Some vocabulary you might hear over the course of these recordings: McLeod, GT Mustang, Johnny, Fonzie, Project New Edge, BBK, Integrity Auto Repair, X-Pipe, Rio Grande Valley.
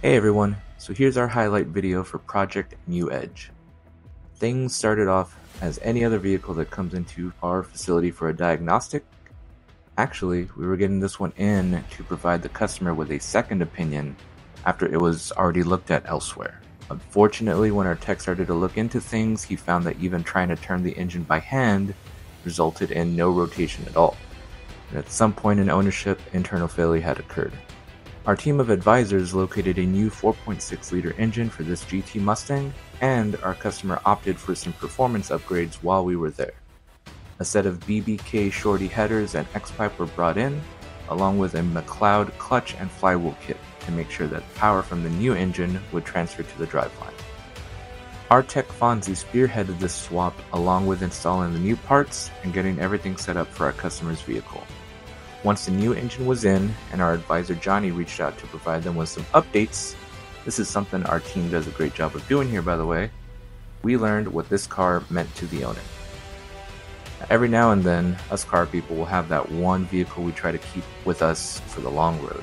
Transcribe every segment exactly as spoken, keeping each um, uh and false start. Hey everyone, so here's our highlight video for Project New Edge. Things started off as any other vehicle that comes into our facility for a diagnostic. Actually, we were getting this one in to provide the customer with a second opinion after it was already looked at elsewhere. Unfortunately, when our tech started to look into things, he found that even trying to turn the engine by hand resulted in no rotation at all. And at some point in ownership, internal failure had occurred. Our team of advisors located a new four point six liter engine for this G T Mustang, and our customer opted for some performance upgrades while we were there. A set of B B K shorty headers and X-Pipe were brought in, along with a McLeod clutch and flywheel kit to make sure that power from the new engine would transfer to the driveline. Our tech Fonzie spearheaded this swap along with installing the new parts and getting everything set up for our customer's vehicle. Once the new engine was in and our advisor Johnny reached out to provide them with some updates, this is something our team does a great job of doing here by the way, we learned what this car meant to the owner. Every now and then, us car people will have that one vehicle we try to keep with us for the long road.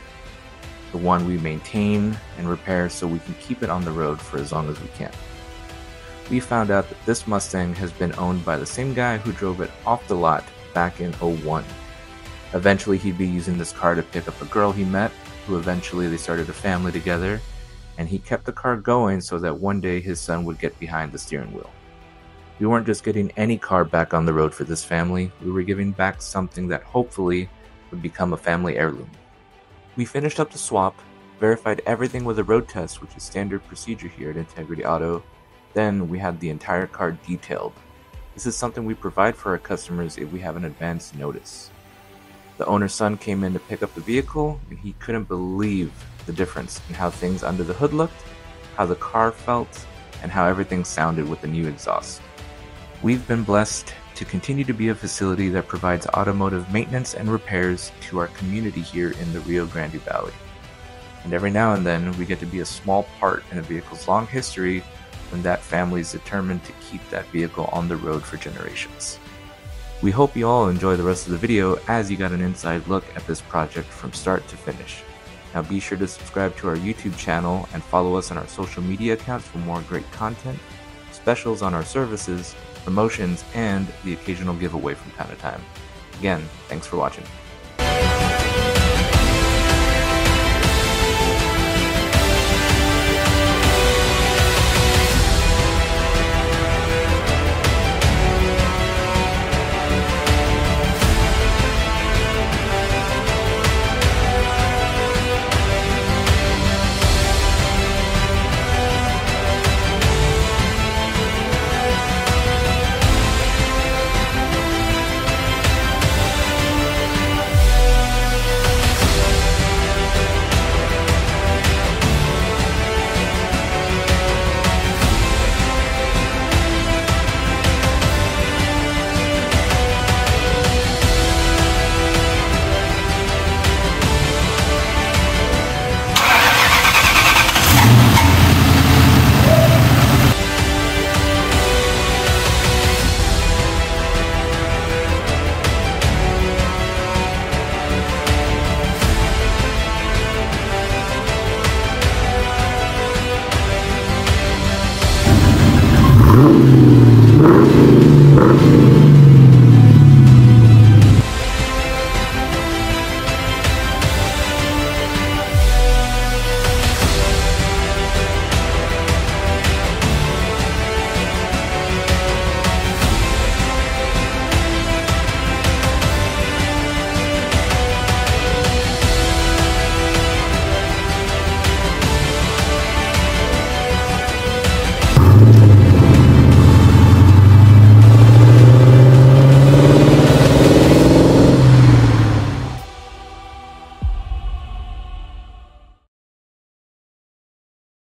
The one we maintain and repair so we can keep it on the road for as long as we can. We found out that this Mustang has been owned by the same guy who drove it off the lot back in oh one. Eventually he'd be using this car to pick up a girl he met, who eventually they started a family together, and he kept the car going so that one day his son would get behind the steering wheel. We weren't just getting any car back on the road for this family, we were giving back something that hopefully would become a family heirloom. We finished up the swap, verified everything with a road test, which is standard procedure here at Integrity Auto, then we had the entire car detailed. This is something we provide for our customers if we have an advance notice. The owner's son came in to pick up the vehicle, and he couldn't believe the difference in how things under the hood looked, how the car felt, and how everything sounded with the new exhaust. We've been blessed to continue to be a facility that provides automotive maintenance and repairs to our community here in the Rio Grande Valley. And every now and then, we get to be a small part in a vehicle's long history when that family is determined to keep that vehicle on the road for generations. We hope you all enjoy the rest of the video as you got an inside look at this project from start to finish. Now be sure to subscribe to our YouTube channel and follow us on our social media accounts for more great content, specials on our services, promotions, and the occasional giveaway from time to time. Again, thanks for watching.